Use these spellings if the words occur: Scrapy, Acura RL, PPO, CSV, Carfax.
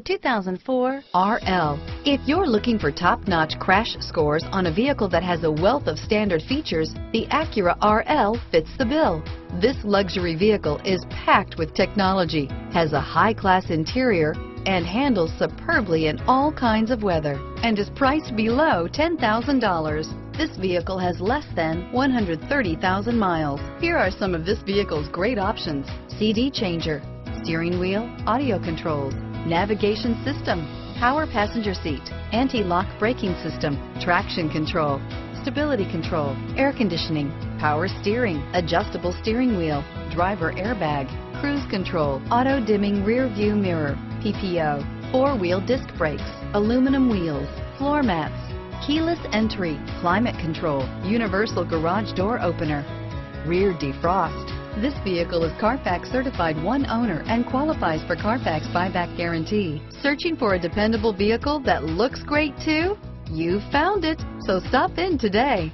2004 RL. If you're looking for top-notch crash scores on a vehicle that has a wealth of standard features, the Acura RL fits the bill. This luxury vehicle is packed with technology, has a high-class interior, and handles superbly in all kinds of weather, and is priced below $10,000. This vehicle has less than 130,000 miles. Here are some of this vehicle's great options: CD changer, steering wheel audio controls, navigation system, power passenger seat, anti-lock braking system, traction control, stability control, air conditioning, power steering, adjustable steering wheel, driver airbag, cruise control, auto dimming rear view mirror, PPO, four-wheel disc brakes, aluminum wheels, floor mats, keyless entry, climate control, universal garage door opener, rear defrost. This vehicle is Carfax certified one owner and qualifies for Carfax buyback guarantee. Searching for a dependable vehicle that looks great too? You found it, so stop in today.